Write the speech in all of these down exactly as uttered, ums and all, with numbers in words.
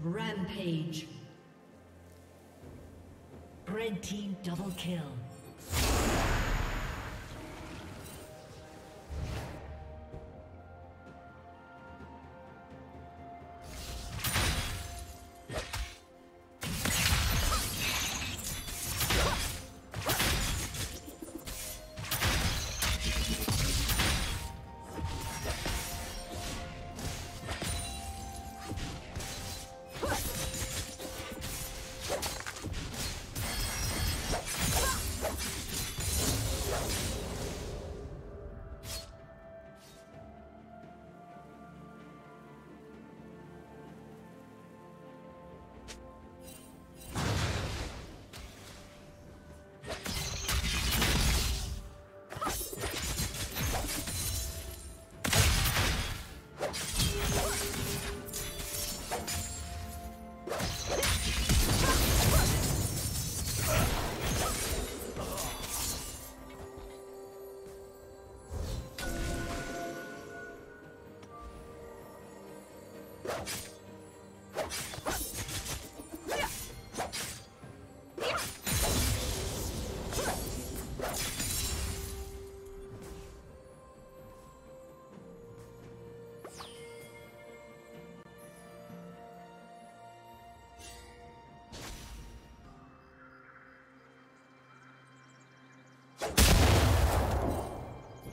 Rampage. Red team double kill.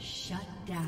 Shut down.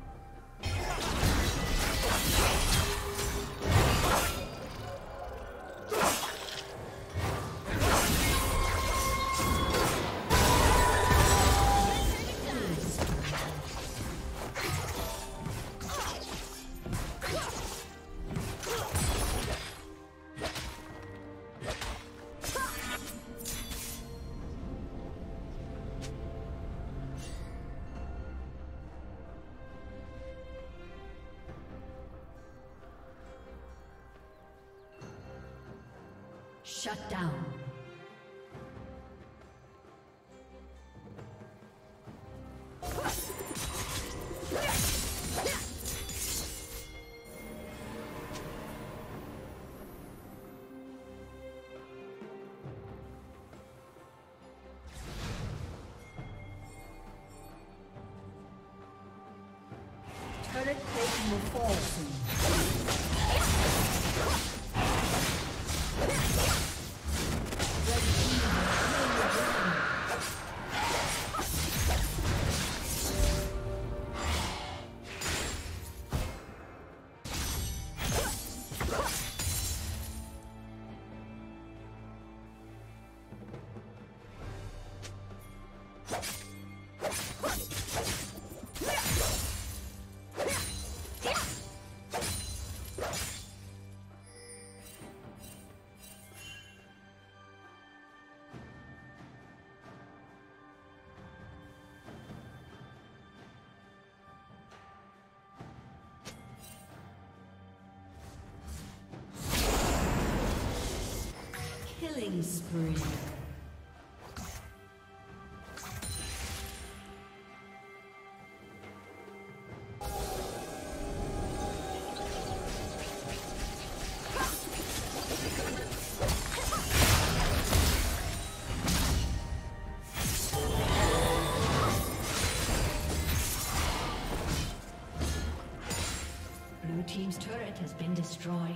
Shut down. Turret plating will fall soon. Killing spree. Blue team's turret has been destroyed.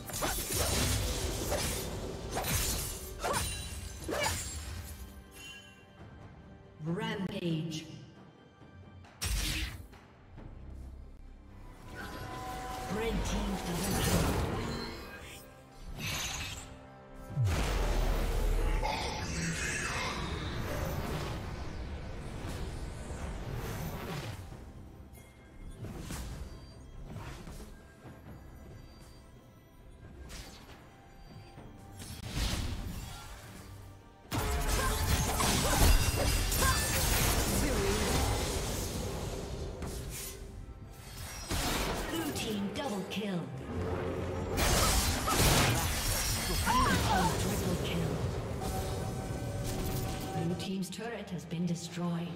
Rampage. Red team's turret. Kill. Triple kill. Blue team's turret has been destroyed.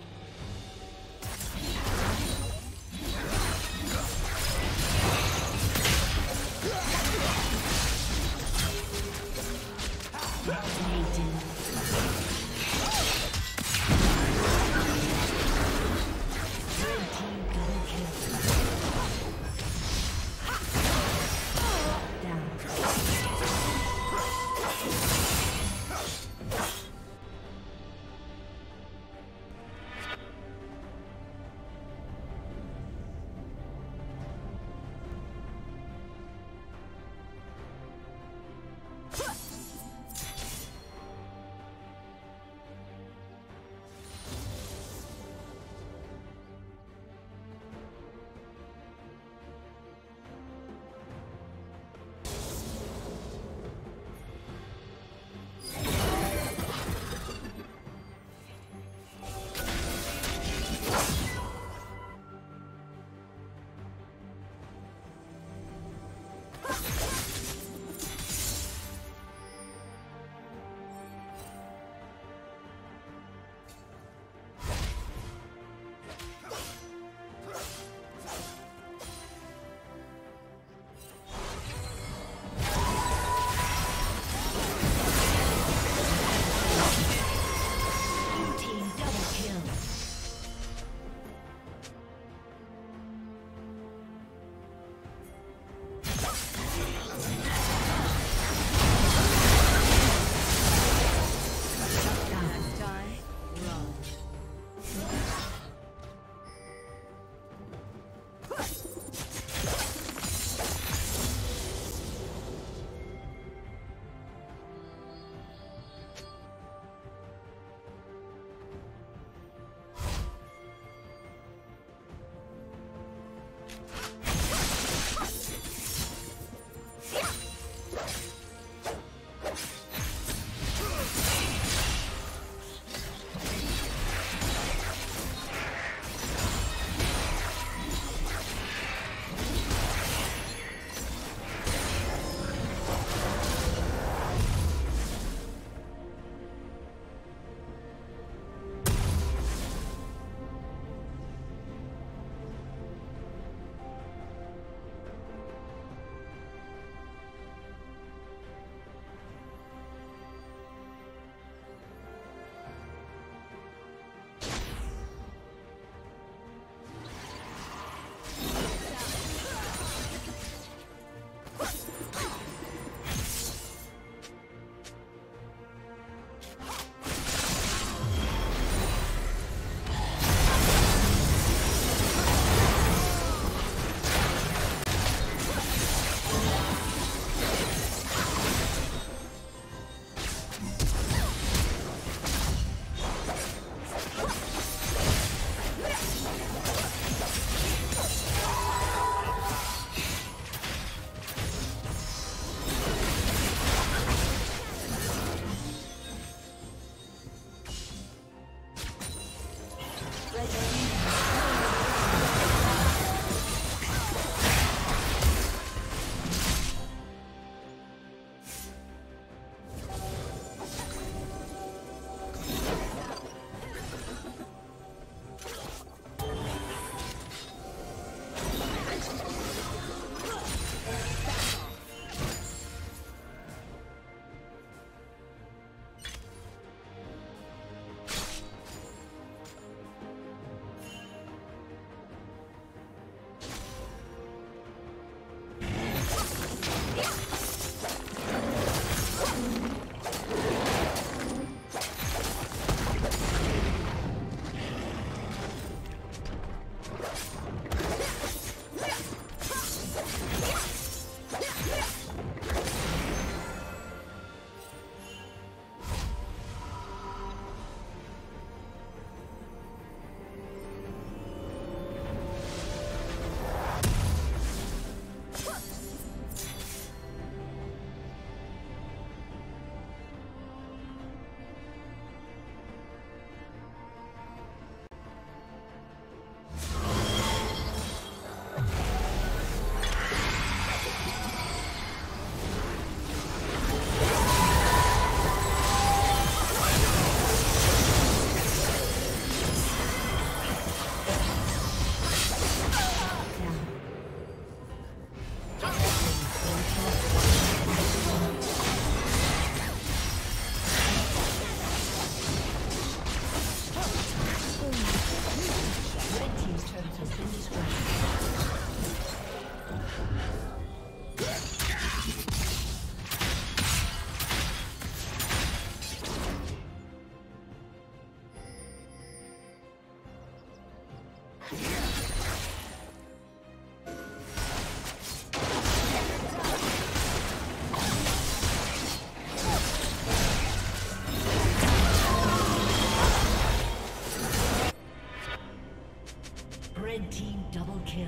Red team double kill.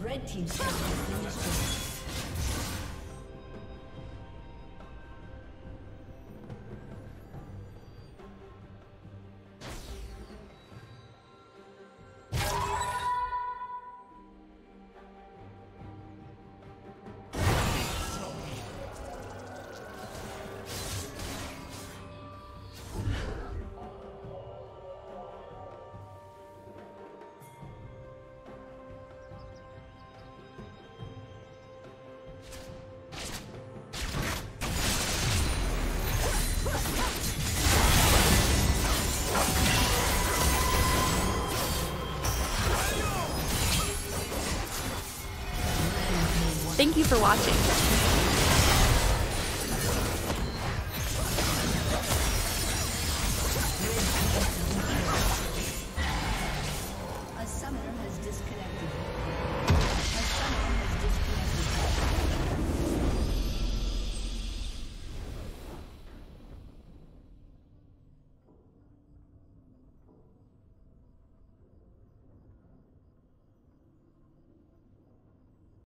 Red team's turret has been destroyed. Thank you for watching.